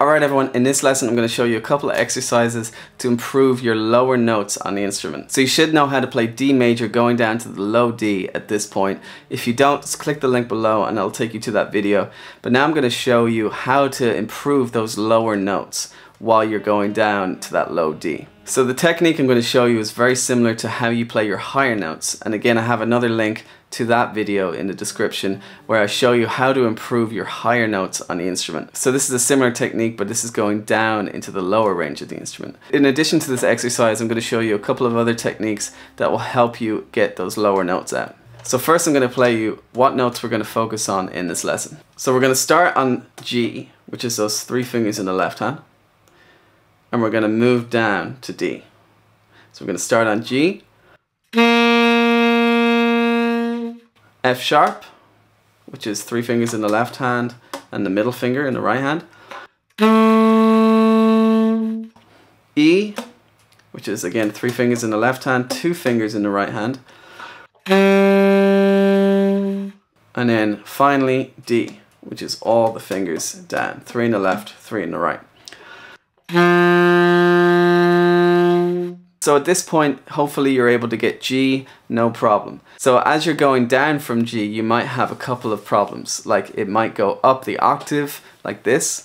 Alright everyone, in this lesson I'm going to show you a couple of exercises to improve your lower notes on the instrument. So you should know how to play D major going down to the low D at this point. If you don't, just click the link below and it'll take you to that video. But now I'm going to show you how to improve those lower notes while you're going down to that low D. So the technique I'm going to show you is very similar to how you play your higher notes. And again, I have another link to that video in the description where I show you how to improve your higher notes on the instrument. So this is a similar technique, but this is going down into the lower range of the instrument. In addition to this exercise, I'm going to show you a couple of other techniques that will help you get those lower notes out. So first I'm going to play you what notes we're going to focus on in this lesson. So we're going to start on G, which is those three fingers in the left hand, and we're going to move down to D. So we're going to start on G, F sharp, which is three fingers in the left hand and the middle finger in the right hand, E, which is again three fingers in the left hand, two fingers in the right hand, and then finally D, which is all the fingers down, three in the left, three in the right. So at this point, hopefully you're able to get G, no problem. So as you're going down from G, you might have a couple of problems. Like it might go up the octave, like this.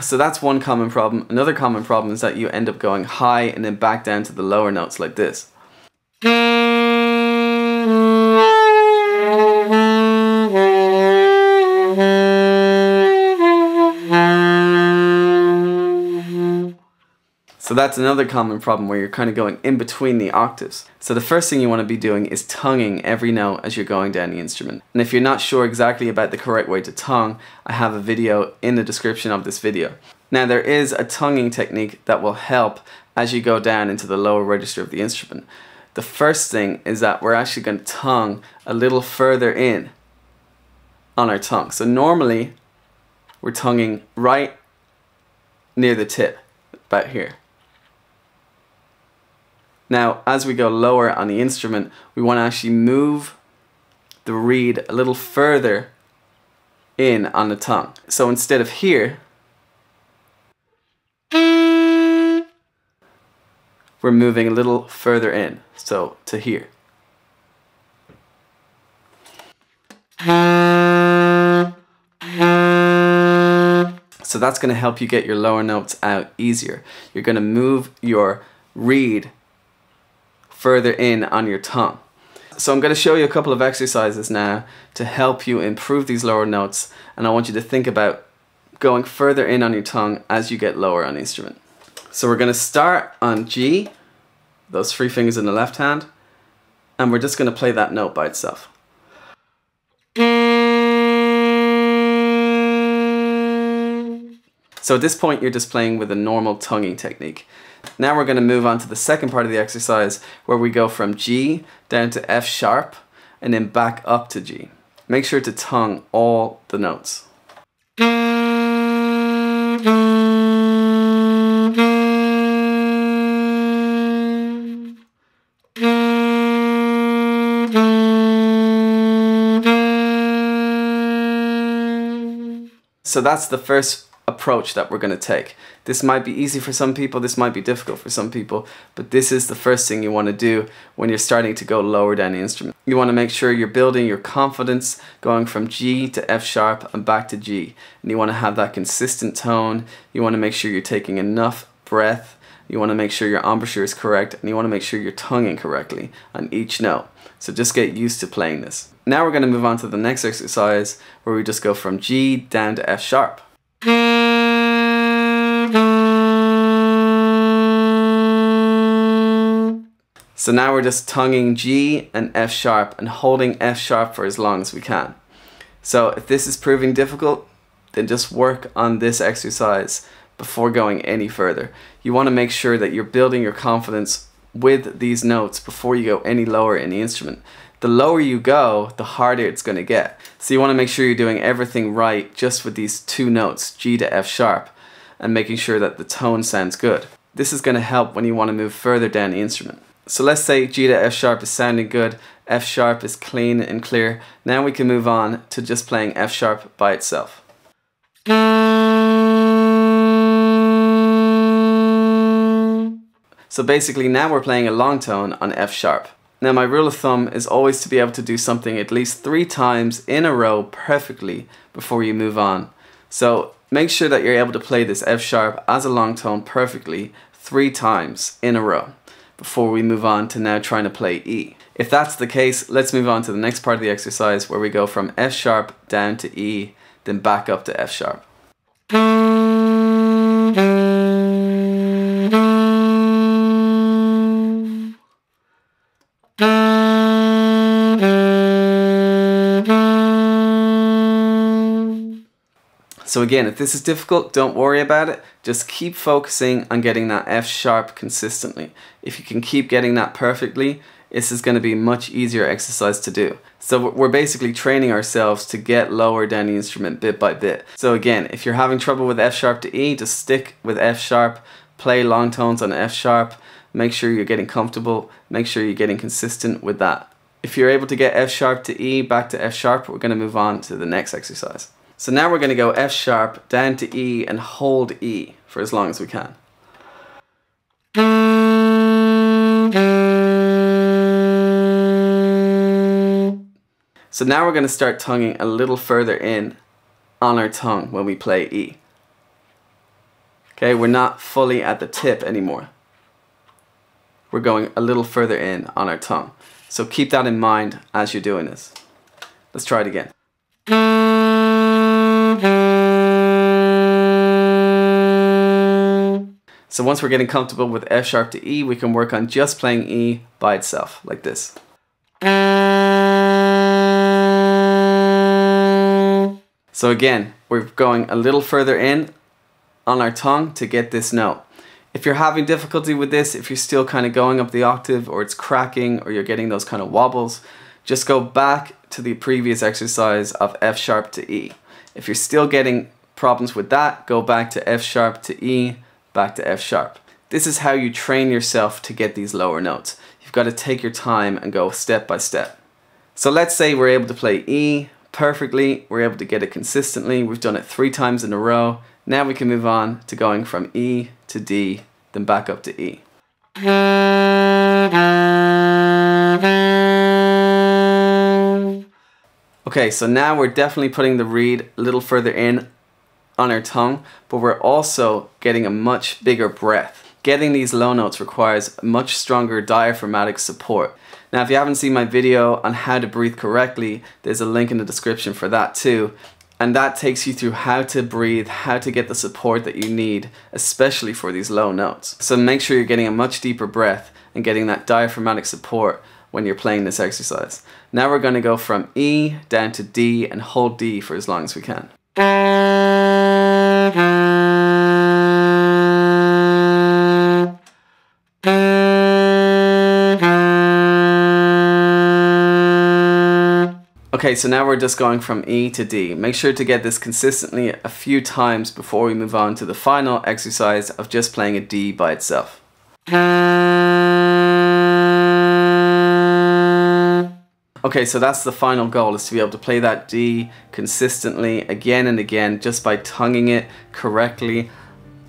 So that's one common problem. Another common problem is that you end up going high and then back down to the lower notes like this. So that's another common problem where you're kind of going in between the octaves. So the first thing you want to be doing is tonguing every note as you're going down the instrument. And if you're not sure exactly about the correct way to tongue, I have a video in the description of this video. Now there is a tonguing technique that will help as you go down into the lower register of the instrument. The first thing is that we're actually going to tongue a little further in on our tongue. So normally we're tonguing right near the tip, about here. Now, as we go lower on the instrument, we want to actually move the reed a little further in on the tongue. So instead of here, we're moving a little further in, so to here. So that's going to help you get your lower notes out easier. You're going to move your reed further in on your tongue. So I'm going to show you a couple of exercises now to help you improve these lower notes, and I want you to think about going further in on your tongue as you get lower on the instrument. So we're going to start on G, those three fingers in the left hand, and we're just going to play that note by itself. So at this point you're just playing with a normal tonguing technique. Now we're going to move on to the second part of the exercise where we go from G down to F sharp and then back up to G. Make sure to tongue all the notes. So that's the first approach that we're going to take. This might be easy for some people, this might be difficult for some people, but this is the first thing you want to do when you're starting to go lower down the instrument. You want to make sure you're building your confidence going from G to F sharp and back to G, and you want to have that consistent tone. You want to make sure you're taking enough breath, you want to make sure your embouchure is correct, and you want to make sure you're tonguing correctly on each note. So just get used to playing this. Now we're going to move on to the next exercise where we just go from G down to F sharp. So now we're just tonguing G and F sharp and holding F sharp for as long as we can. So if this is proving difficult, then just work on this exercise before going any further. You want to make sure that you're building your confidence with these notes before you go any lower in the instrument. The lower you go, the harder it's going to get. So you want to make sure you're doing everything right just with these two notes, G to F sharp, and making sure that the tone sounds good. This is going to help when you want to move further down the instrument. So let's say G to F sharp is sounding good, F sharp is clean and clear. Now we can move on to just playing F sharp by itself. So basically now we're playing a long tone on F sharp. Now my rule of thumb is always to be able to do something at least 3 times in a row perfectly before you move on. So make sure that you're able to play this F sharp as a long tone perfectly 3 times in a row before we move on to now trying to play E. If that's the case, let's move on to the next part of the exercise where we go from F sharp down to E, then back up to F sharp. So again, if this is difficult, don't worry about it. Just keep focusing on getting that F sharp consistently. If you can keep getting that perfectly, this is going to be a much easier exercise to do. So we're basically training ourselves to get lower down the instrument bit by bit. So again, if you're having trouble with F sharp to E, just stick with F sharp, play long tones on F sharp, make sure you're getting comfortable, make sure you're getting consistent with that. If you're able to get F sharp to E, back to F sharp, we're going to move on to the next exercise. So now we're going to go F sharp down to E and hold E for as long as we can. So now we're going to start tonguing a little further in on our tongue when we play E. Okay, we're not fully at the tip anymore. We're going a little further in on our tongue. So keep that in mind as you're doing this. Let's try it again. So once we're getting comfortable with F sharp to E, we can work on just playing E by itself, like this. So again, we're going a little further in on our tongue to get this note. If you're having difficulty with this, if you're still kind of going up the octave or it's cracking or you're getting those kind of wobbles, just go back to the previous exercise of F sharp to E. If you're still getting problems with that, go back to F sharp to E, back to F sharp. This is how you train yourself to get these lower notes. You've got to take your time and go step by step. So let's say we're able to play E perfectly, we're able to get it consistently, we've done it 3 times in a row. Now we can move on to going from E to D, then back up to E. Okay, so now we're definitely putting the reed a little further in on our tongue, but we're also getting a much bigger breath. Getting these low notes requires much stronger diaphragmatic support. Now, if you haven't seen my video on how to breathe correctly, there's a link in the description for that too. And that takes you through how to breathe, how to get the support that you need, especially for these low notes. So make sure you're getting a much deeper breath and getting that diaphragmatic support when you're playing this exercise. Now we're going to go from E down to D and hold D for as long as we can. Okay, so now we're just going from E to D. Make sure to get this consistently a few times before we move on to the final exercise of just playing a D by itself. Okay, so that's the final goal, is to be able to play that D consistently again and again just by tonguing it correctly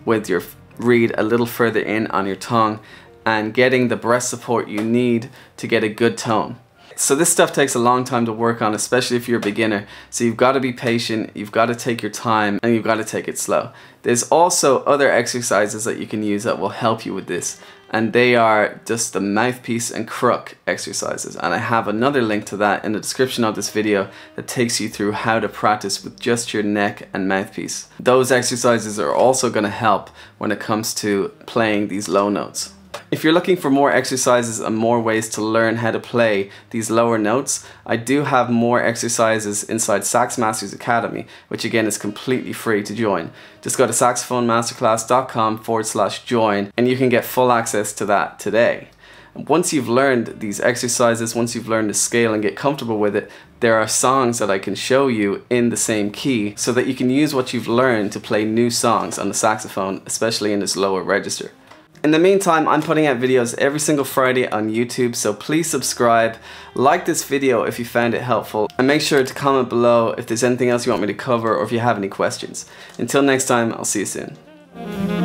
with your reed a little further in on your tongue and getting the breath support you need to get a good tone. So this stuff takes a long time to work on, especially if you're a beginner. So you've got to be patient, you've got to take your time, and you've got to take it slow. There's also other exercises that you can use that will help you with this, and they are just the mouthpiece and crook exercises. And I have another link to that in the description of this video that takes you through how to practice with just your neck and mouthpiece. Those exercises are also going to help when it comes to playing these low notes. If you're looking for more exercises and more ways to learn how to play these lower notes, I do have more exercises inside Sax Masters Academy, which again is completely free to join. Just go to saxophonemasterclass.com/join and you can get full access to that today. Once you've learned these exercises, once you've learned the scale and get comfortable with it, there are songs that I can show you in the same key so that you can use what you've learned to play new songs on the saxophone, especially in this lower register. In the meantime, I'm putting out videos every single Friday on YouTube, so please subscribe, like this video if you found it helpful, and make sure to comment below if there's anything else you want me to cover or if you have any questions. Until next time, I'll see you soon.